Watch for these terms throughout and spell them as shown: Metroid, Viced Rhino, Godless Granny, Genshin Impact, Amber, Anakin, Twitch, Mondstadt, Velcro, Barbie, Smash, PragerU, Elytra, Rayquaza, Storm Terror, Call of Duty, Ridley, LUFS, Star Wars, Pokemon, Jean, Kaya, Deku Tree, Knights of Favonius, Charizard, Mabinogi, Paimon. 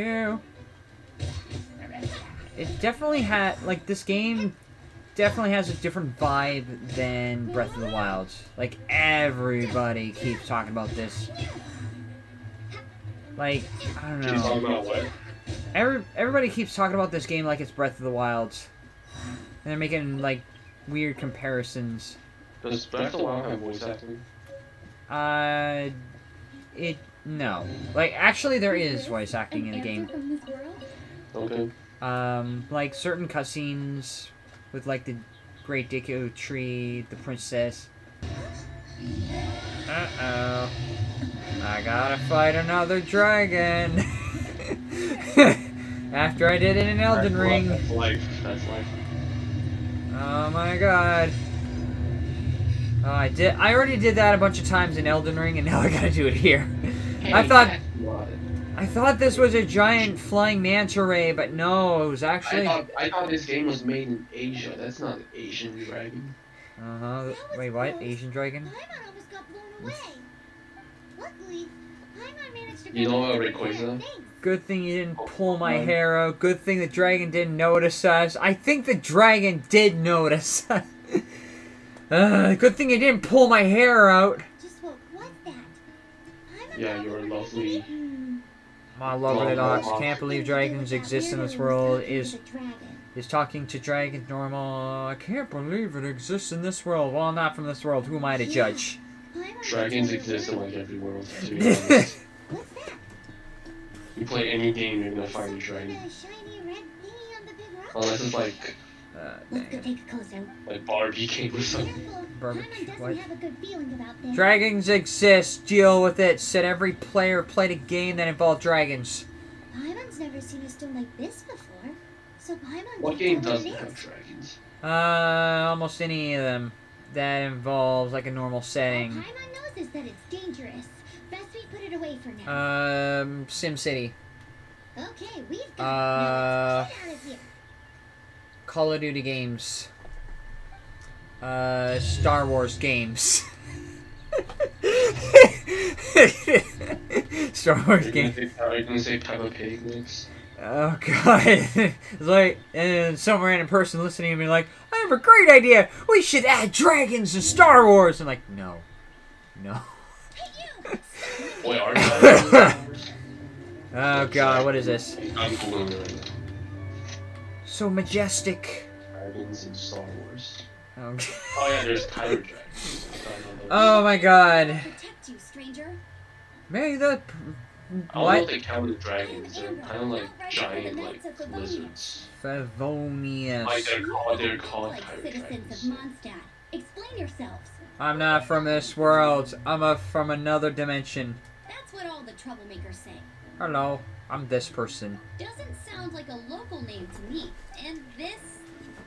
you. It definitely had, like, this game definitely has a different vibe than Breath of the Wild. Like, everybody keeps talking about this. Like, I don't know. She's talking about what? Everybody keeps talking about this game like it's Breath of the Wild. And they're making, like, weird comparisons. Does Breath of the Wild have voice acting? No. Like, actually there is voice acting in the game. Okay. Like, certain cutscenes with, like, the Great Deku Tree, the princess. Uh-oh. I gotta fight another dragon! After I did it in Elden Ring. That's life. That's life. Oh my god. I already did that a bunch of times in Elden Ring, and now I gotta do it here. Hey, I thought this was a giant flying manta ray, but no, it was actually... I thought this game was made in Asia. That's not an Asian dragon. Uh-huh. Wait, what? Asian dragon? Paimon almost got blown away. Luckily, Paimon managed to... You know what, Rayquaza? Good thing you didn't pull my hair out. Good thing the dragon didn't notice us. I think the dragon did notice us. Good thing you didn't pull my hair out. Just what was that? Yeah, you're lovely. My lovely dogs, can't believe dragons exist in this world. Is talking to dragon normal? I can't believe it exists in this world. Well, not from this world. Who am I to judge? Dragons exist in like every world. To be honest. You play any game, you're gonna find a dragon. Unless it's like, like Barbie came or something. Barbie, what? Dragons exist. Deal with it. Said every player played a game that involved dragons. Paimon's never seen a stone like this before. So Paimon. What game doesn't have dragons? Almost any of them that involves like a normal setting. All Paimon knows is that it's dangerous. Best we put it away for now. SimCity. Okay, we've got now let's get out of here. Call of Duty games. Star Wars games. Star Wars games. Are you gonna say Peppa Pig next? Oh god. It's like, and some random person listening to me like, I have a great idea! We should add dragons to Star Wars! I'm like, no. No. Boy, are you oh god, what is this? I'm blue. So majestic. Dragons in Star Wars. Oh, oh yeah, there's tiger dragons. Oh my god. Protect you, stranger. Maybe the... I don't know if they count as dragons. They're kind of like giant, like, lizards. Favonius. Like they're called tiger dragons. Explain yourselves. I'm not from this world. I'm from another dimension. That's what all the troublemakers say. Hello. I'm this person. Doesn't sound like a local name to me. And this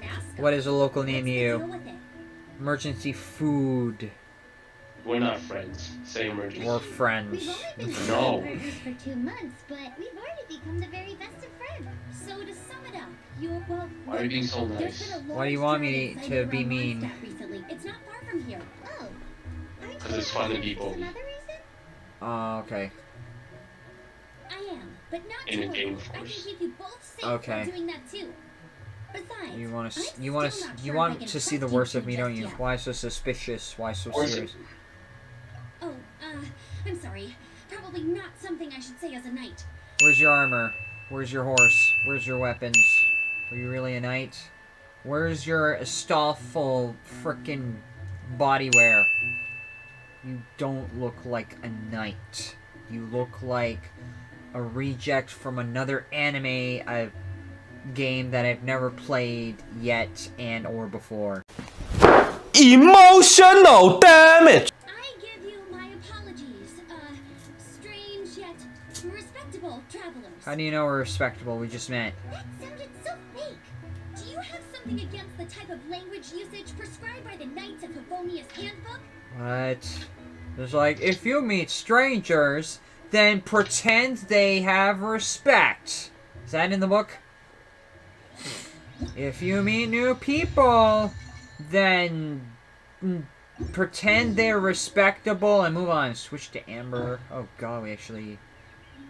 mascot. What is a local name to you? Emergency food. We're not friends. Say emergency. We're friends. We've only been partners for 2 months, but we've already become the very best of friends. So to sum it up, you're well. Why are you being so nice? Why do you want me to be mean? It's not far from here. Oh. Because it's fun to be bullied. Oh, okay. I am, but not in a game, of course. Okay. Besides, you want to see the worst of me, don't you? Yet. Why so suspicious? Why so serious? Oh, I'm sorry. Probably not something I should say as a knight. Where's your armor? Where's your horse? Where's your weapons? Were you really a knight? Where's your estoffel frickin' body wear? You don't look like a knight. You look like a reject from another anime game that I've never played yet and or before. Emotional damage! I give you my apologies, strange yet respectable travelers. How do you know we're respectable? We just met. That sounded so fake. Do you have something against the type of language usage prescribed by the Knights of Favonius handbook? What? It's like, if you meet strangers, then pretend they have respect. Is that in the book? If you meet new people, then pretend they're respectable and move on. Switch to Amber. Oh god, we actually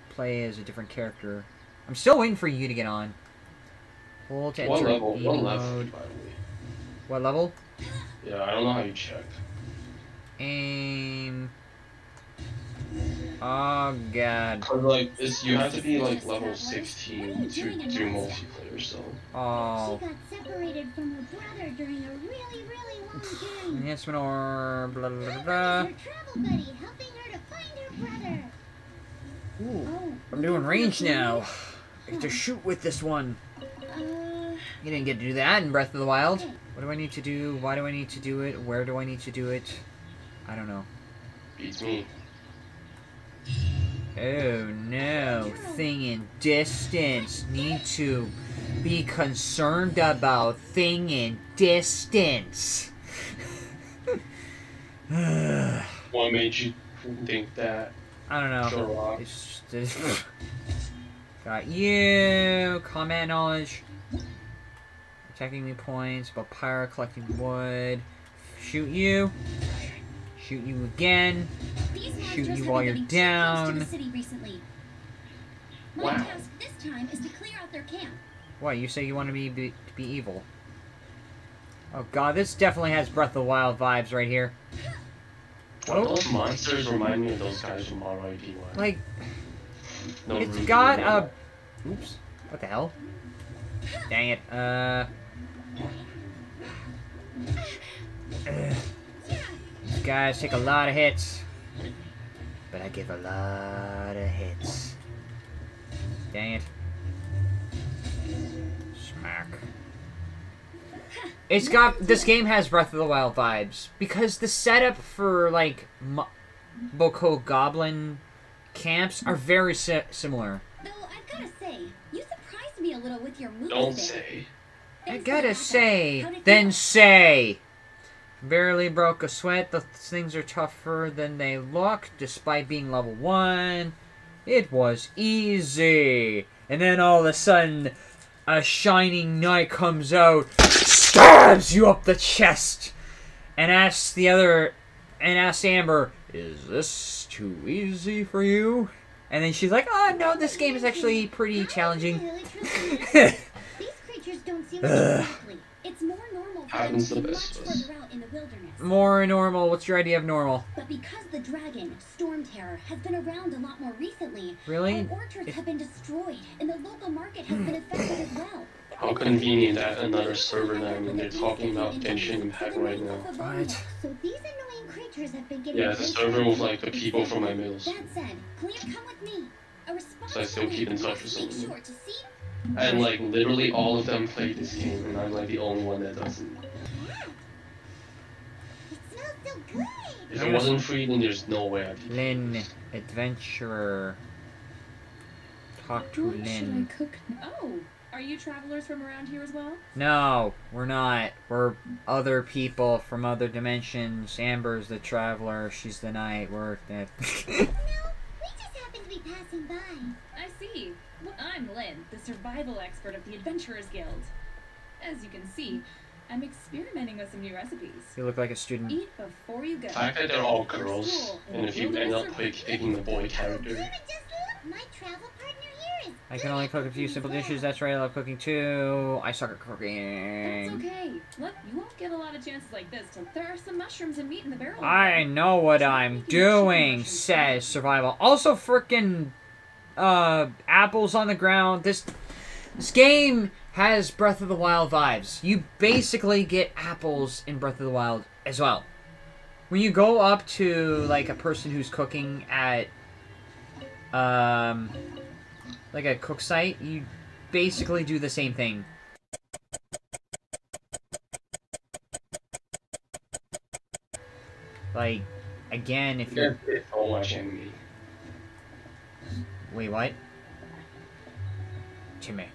play as a different character. I'm still waiting for you to get on. Hold to enter eating mode. What level? Yeah, I don't know how you check. Aim. Oh god. Or like, it's, you have to be like level 16 to do multiplayer. So. Oh. She got separated from her brother during a really long journey. Enhancement or blah blah blah. Ooh, I'm doing range now. I have to shoot with this one. You didn't get to do that in Breath of the Wild. What do I need to do? Why do I need to do it? Where do I need to do it? I don't know. Beats me. Oh no. Thing in distance. Need to be concerned about thing in distance. What made you think that? I don't know. Sure. It's just, got you. Combat knowledge. Attacking me points. About pyro collecting wood. Shoot you. Shoot you again. Shoot you while you're down. My task this time is to clear out their camp. What? You say you want to be evil? Oh god, this definitely has Breath of the Wild vibes right here. What those monsters remind me of those guys from R.I.D. Like, no, it's got a... Oops. What the hell? Dang it. These guys take a lot of hits. But I give a lot of hits. Dang it. Smack. It's got, this game has Breath of the Wild vibes, because the setup for, like, Boko Goblin camps are very similar. Though, I've gotta say, you surprised me a little with your movie. Don't say. I gotta say, then say. Barely broke a sweat, the things are tougher than they look, despite being level 1. It was easy. And then all of a sudden, a shining knight comes out, stabs you up the chest, and asks Amber, "Is this too easy for you?" And then she's like, "Oh no, this game is actually pretty challenging." These creatures don't seem likely. It's more normal for them to be much further out in the wilderness. More normal. What's your idea of normal? But because the dragon, Storm Terror, has been around a lot more recently, really? Our orchards have been destroyed, and the local market has been affected as well. How convenient that another server now when they're talking about Genshin Impact right now. Right. So these annoying creatures have been getting... Yeah, the server with like the people from my middle school. That said, Clea, come with me. A response. So I still keep in touch with someone. And like literally all of them play this game, and I'm like the only one that doesn't. It smells so good. If it wasn't free, then there's no way I'd do it. Lynn, adventurer. Talk to Lynn. Oh, are you travelers from around here as well? No, we're not. We're other people from other dimensions. Amber's the traveler. She's the knight. We're that. Passing by. I see. Well, I'm Lynn, the survival expert of the Adventurers Guild. As you can see, I'm experimenting with some new recipes. You look like a student. Eat before you go. I bet they're all girls, and if you end up picking the boy character. My travel partner here is... I can only cook a few simple dishes. That's right, I love cooking too. I suck at cooking. That's okay. Look, you won't get a lot of chances like this, so there are some mushrooms and meat in the barrel. I know what I'm doing, says survival. Also, frickin' apples on the ground. This game has Breath of the Wild vibes. You basically get apples in Breath of the Wild as well. When you go up to, like, a person who's cooking at... like a cook site, you basically do the same thing. Like, again, if you're... watching me. Wait, what? Timmy.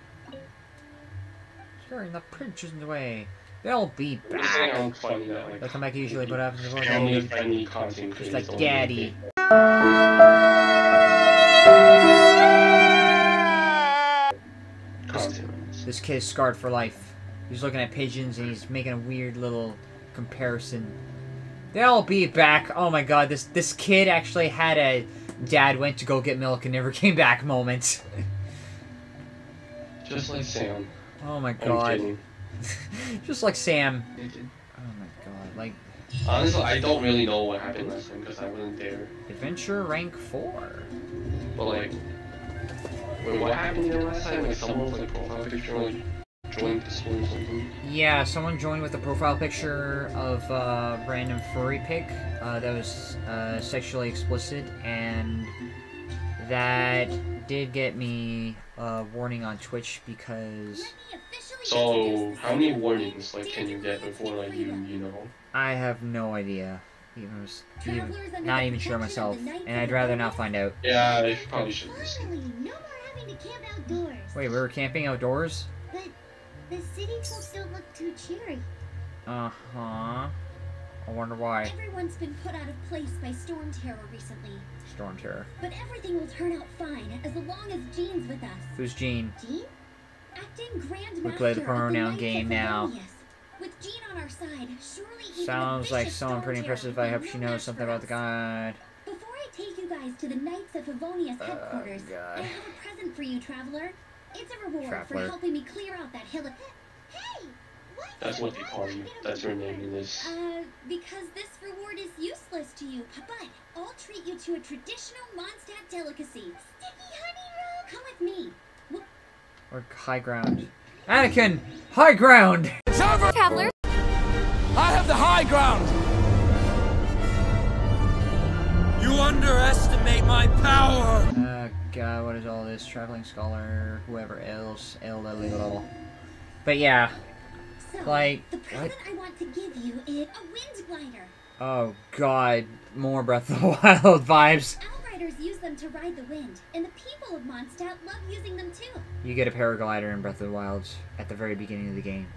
Sure, the bridge is in the way. They'll be back. They'll come back usually, but after the vote, just like daddy. This kid is scarred for life. He's looking at pigeons and he's making a weird little comparison. They'll be back. Oh my god, this kid actually had a dad went to go get milk and never came back moment. Just like Sam. Oh my god. Just like Sam. Oh my god, like... Honestly, I don't really know what happened last time because I wasn't there. Adventure rank 4. But like... Wait, what happened there last time? Like someone was like profile picture like joined the school or something? Yeah, someone joined with a profile picture of a random furry pic that was sexually explicit, and that did get me a warning on Twitch because... So, how many warnings like can you get before like you know? I have no idea. Even not even sure myself, and I'd rather not find out. Yeah, I probably should. Wait, we were camping outdoors? But the city still look too cheery. I wonder why. Everyone's been put out of place by Storm Terror recently. Storm Terror. But everything will turn out fine as long as Jean's with us. Who's Jean? Jean? Acting Grand We play the pronoun game now. With Jean on our side, surely even sounds like someone pretty impressive. I hope she knows something about the god. Before I take you guys to the Knights of Favonius headquarters, I have a present for you, traveler. It's a reward for helping me clear out that hill of... Hey! What? That's what they call you. That's your name in this. Because this reward is useless to you, but I'll treat you to a traditional Mondstadt delicacy. Sticky honey roll! Come with me. What? Or high ground. Anakin! High ground! It's over! Traveler! I have the high ground! You underestimate my power! God, what is all this? Traveling scholar, whoever else, But yeah, so, like... The present I want to give you is a wind glider. Oh god, more Breath of the Wild vibes. Outriders use them to ride the wind, and the people of Mondstadt love using them too. You get a paraglider in Breath of the Wild at the very beginning of the game.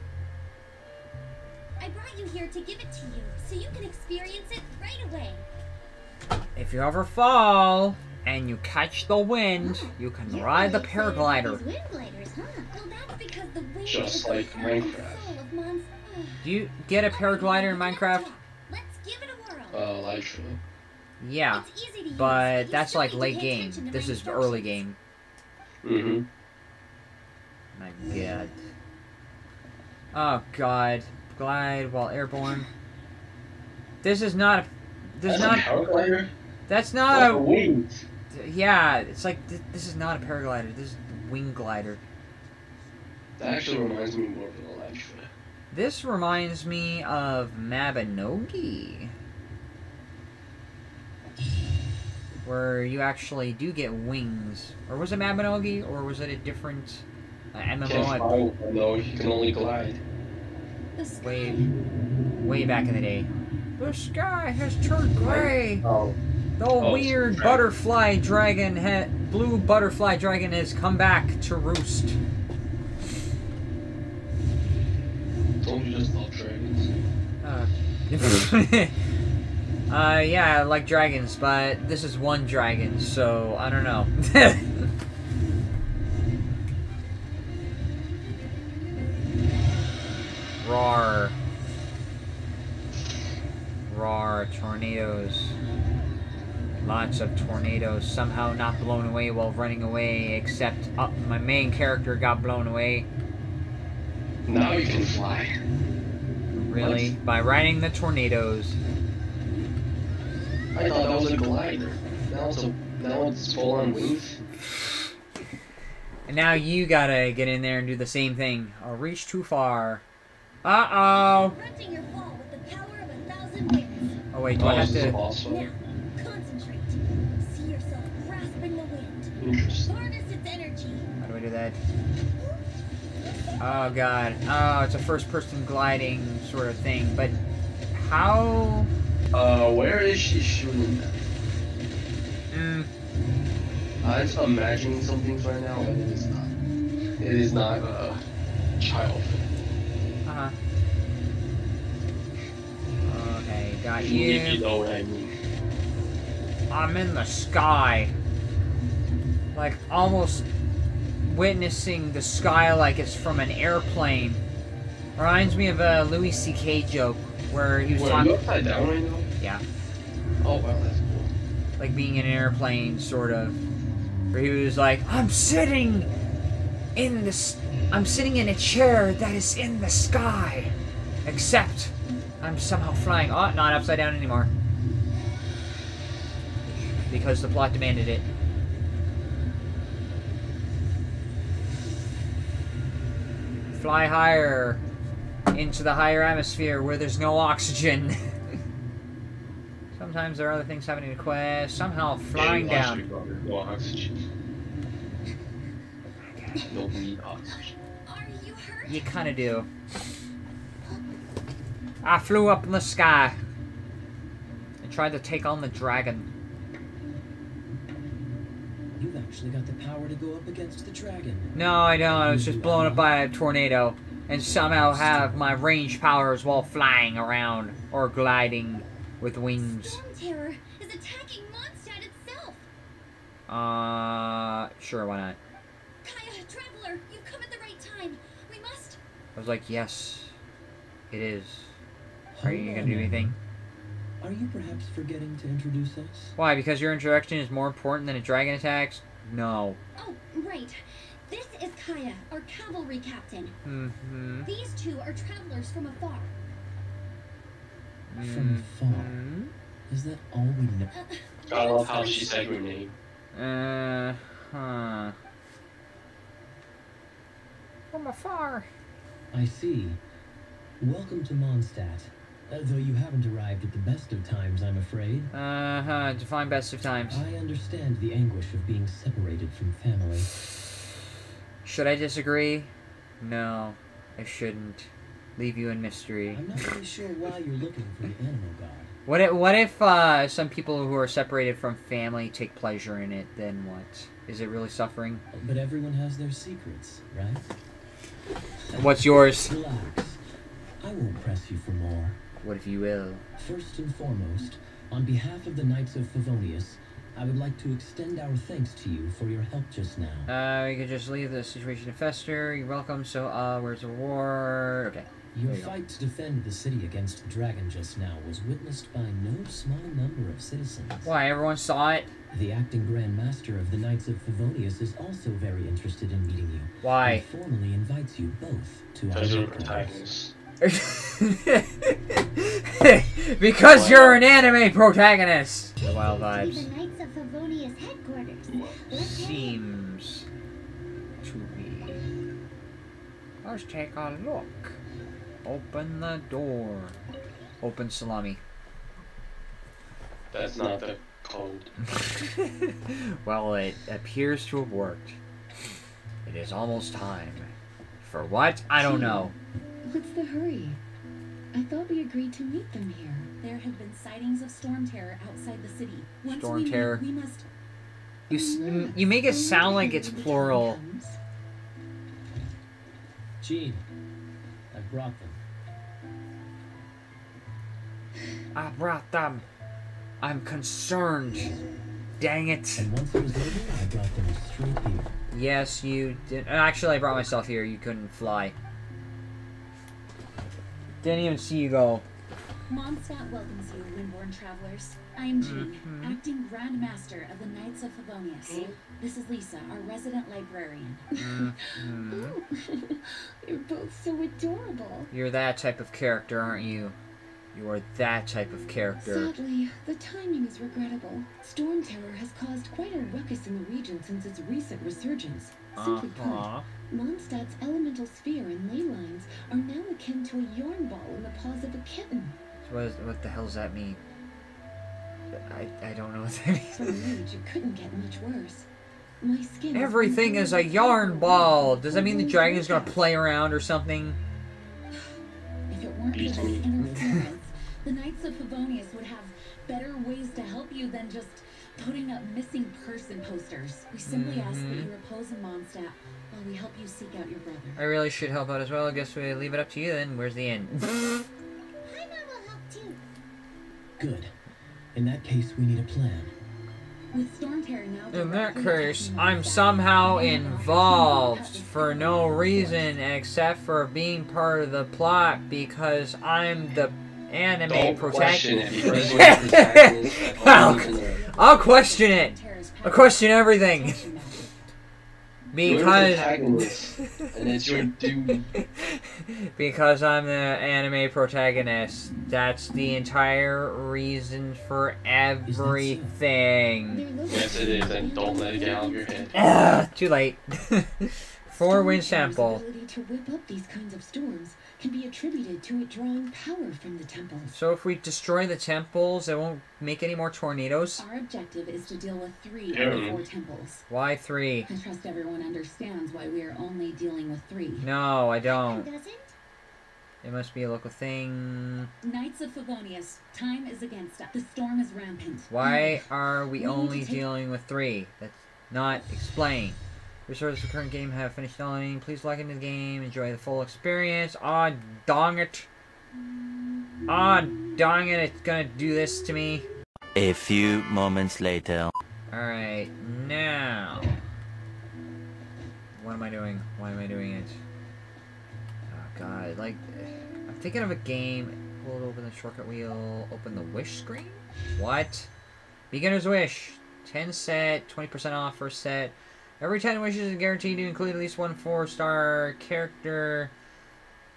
I brought you here to give it to you, so you can experience it right away. If you ever fall, and you catch the wind, you can ride the paraglider. Wind gliders, huh? Well, that's because the wind just like Minecraft. Do you get a paraglider in Minecraft? Let's give it a whirl. Actually. Yeah, but that's like late game. This is early game. Mm-hmm. My god. Oh god. Glide while airborne. This is not a... This is not a paraglider? That's not like a... wings. Yeah, it's like... This is not a paraglider. This is a wing glider. That actually reminds me more of an Elytra. This reminds me of Mabinogi, where you actually do get wings. Or was it Mabinogi, or was it a different MMO? Can't fly, no, you can only glide. Way back in the day. The sky has turned gray. Oh. The weird butterfly dragon, blue butterfly dragon, has come back to roost. Don't you just love dragons? Yeah, I like dragons, but this is one dragon, so I don't know. Roar. Roar. Tornadoes. Lots of tornadoes, somehow not blown away while running away, except my main character got blown away. Now you can fly. Really? What? By riding the tornadoes. I thought that was a glider. Now it's full on wings. And now you gotta get in there and do the same thing. I'll reach too far. Uh-oh! Oh wait, do I have to... Awesome. How do I do that? Oh god. Oh, it's a first-person gliding sort of thing, but how... where is she shooting at? I'm just imagining some things right now, and it is not. It is not, child. Okay, got you. If you know what I mean. I'm in the sky. Like, almost witnessing the sky like it's from an airplane. Reminds me of a Louis C.K. joke where he was talking... upside down right now? Yeah. Oh, wow, that's cool. Like being in an airplane, sort of. Where he was like, I'm sitting in the... I'm sitting in a chair that is in the sky. Except I'm somehow flying. Oh, not upside down anymore. Because the plot demanded it. Fly higher. Into the higher atmosphere where there's no oxygen. Sometimes there are other things happening in the quest. Somehow flying down. No oxygen. No need oxygen. You, you kind of do. I flew up in the sky. And tried to take on the dragon. You've actually got the power to go up against the dragon. No, I don't. I was just blown up by a tornado. And somehow have my range powers while flying around or gliding with wings. Storm Terror is attacking Mondstadt itself. Sure, why not? Kaya, traveler, you've come at the right time. We must. I was like, yes, it is. Are you gonna do anything? Are you perhaps forgetting to introduce us? Why? Because your introduction is more important than a dragon attacks? No. Oh, right. This is Kaya, our cavalry captain. Mm-hmm. These two are travelers from afar. Mm-hmm. From afar? Is that all we know? I love how she said her name. Huh. From afar. I see. Welcome to Mondstadt. Though you haven't arrived at the best of times, I'm afraid. Uh-huh. Define best of times. I understand the anguish of being separated from family. Should I disagree? No, I shouldn't. Leave you in mystery. I'm not really sure why you're looking for the animal god. What if some people who are separated from family take pleasure in it? Then what? Is it really suffering? But everyone has their secrets, right? What's yours? Relax. I won't press you for more. What if you will? First and foremost, on behalf of the Knights of Favonius, I would like to extend our thanks to you for your help just now. We could just leave the situation to fester. You're welcome. So, where's the war? Okay. Your fight to defend the city against the dragon just now was witnessed by no small number of citizens. Why, everyone saw it? The acting Grand Master of the Knights of Favonius is also very interested in meeting you. Why? He formally invites you both to our because you're an anime protagonist! The wild vibes. Seems to be. Let's take a look. Open the door. Open salami. That's not the code. Well, it appears to have worked. It is almost time. For what? I don't know. What's the hurry? I thought we agreed to meet them here. There have been sightings of Storm Terror outside the city. Once Storm Terror. We must... You make it sound like it's plural. Jean, I brought them. I brought them. I'm concerned. Dang it. And once it was over, I brought them straight here. Yes, you did. Actually, I brought myself here. You couldn't fly. Didn't even see you go. Mondstadt welcomes you, Windborn travelers. I am Jean, acting Grand Master of the Knights of Favonius. This is Lisa, our resident librarian. Ooh, you're both so adorable. You're that type of character, aren't you? You are that type of character. Sadly, the timing is regrettable. Storm Terror has caused quite a ruckus in the region since its recent resurgence. Simply put, Mondstadt's elemental sphere and ley lines are now akin to a yarn ball in the paws of a kitten. What the hell does that mean? I don't know what that means. From the age, you couldn't get much worse. My skin. Everything is a yarn ball. Does that mean the dragon is gonna play around or something? If it weren't for this inner service, the Knights of Favonius would have better ways to help you than just putting up missing person posters. We simply ask that you repose in Mondstadt while we help you seek out your brother. I really should help out as well. I guess we leave it up to you then. Where's the end? Good. In that case, we need a plan. With Storm Terror now, in that case, I'm somehow involved for no reason except for being part of the plot because I'm the anime protagonist. I'll question it. I'll question everything. Because and it's your duty. Because I'm the anime protagonist. That's the entire reason for everything. Yes, it is, and don't let it get out of your head. Too late. 4-win sample. The ability to whip up these kinds of storms can be attributed to it drawing power from the temples. So if we destroy the temples, it won't make any more tornadoes? Our objective is to deal with 3 out of 4 temples. Why 3? I trust everyone understands why we are only dealing with 3. No, I don't. Doesn't? It must be a local thing. Knights of Favonius, time is against us. The storm is rampant. Why are we only dealing with 3? That's not explained. Resources for current game have finished downloading. Please log into the game. Enjoy the full experience. Aw, dong it. Aw, dong it. It's gonna do this to me. A few moments later. Alright, now. What am I doing? Why am I doing it? Oh, God. Like, I'm thinking of a game. Hold open the shortcut wheel. Open the wish screen? What? Beginner's wish. 10 set. 20% off. First set. Every 10 wishes is guaranteed to include at least one 4-star character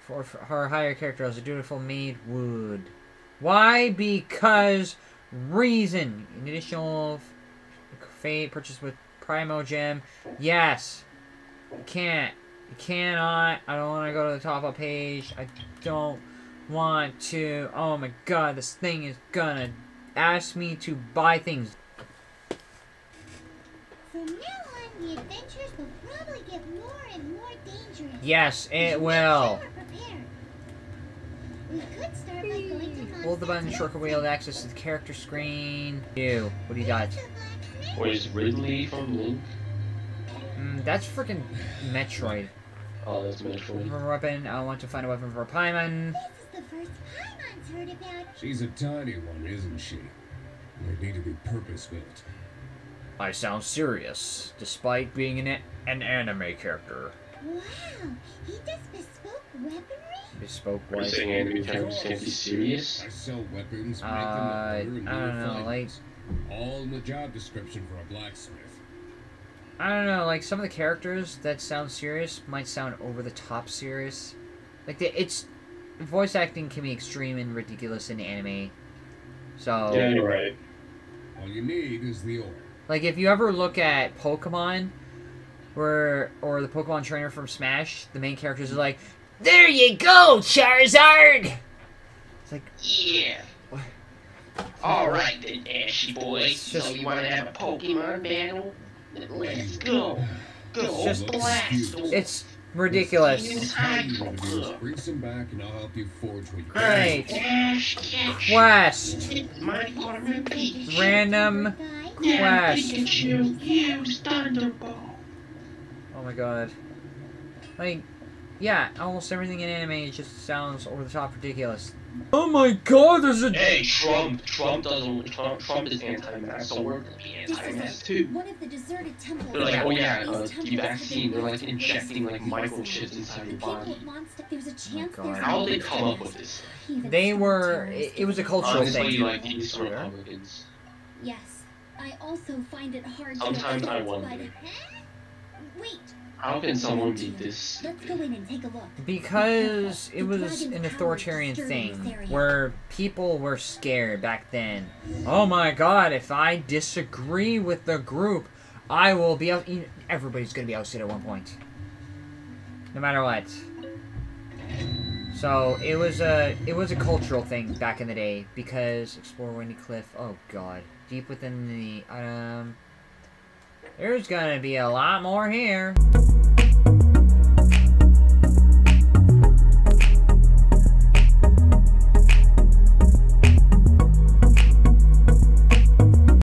for her higher character as a dutiful maid would. Why? Because reason. An additional fate purchased with Primo gem. Yes. You can't. You cannot. I don't want to go to the top of the page. I don't want to. Oh my god, this thing is gonna ask me to buy things. The adventures will probably get more and more dangerous. Yes, it will. We could start by going to hold the button shortcut wheel to access the character screen. Ew, what do you got? What is Ridley from Link? That's freaking Metroid. Oh, that's Metroid. For a weapon, I want to find a weapon for Paimon. This is the first Paimon's heard about. She's a tiny one, isn't she? They need to be purpose-built. I sound serious, despite being an anime character. Wow, he does bespoke weaponry? Bespoke weaponry. Are you saying anime characters can't be serious? I sell weapons, make them I don't know, like... All in the job description for a blacksmith. I don't know, like, some of the characters that sound serious might sound over-the-top serious. Like, voice acting can be extreme and ridiculous in anime. So... Yeah, you're right. All you need is the orb. Like, if you ever look at Pokemon, or the Pokemon trainer from Smash, the main characters are like, "There you go, Charizard!" It's like, yeah. Alright then, Ashy boys. So you want to have a Pokemon battle? Let's go. Go blast. It's ridiculous. Bring some back and I'll help you forge what you can. Quest. Random. Quest. Oh my god. Like, yeah, almost everything in anime just sounds over the top ridiculous. Oh my god, there's a. Hey, Trump is anti-mask, so we're gonna be anti-mask too. They're like, oh yeah, the vaccine, they're like injecting like microchips inside your body. How did they come up with this? They were. It was a cultural thing. Like these Republicans. Yes. I also find it hard sometimes I wonder. Wait. How can someone be this? Let's go in and take a look. Because it was an authoritarian thing where people were scared back then. Oh my god, if I disagree with the group, I will be out. Everybody's gonna be ousted at one point. No matter what. So it was a cultural thing back in the day because explore Windy Cliff. Oh god. Deep within the, there's gonna be a lot more here.